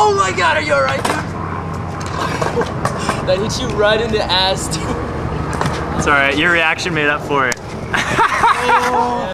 Oh my god, are you alright, dude? That hit you right in the ass, dude. It's alright, your reaction made up for it. Oh.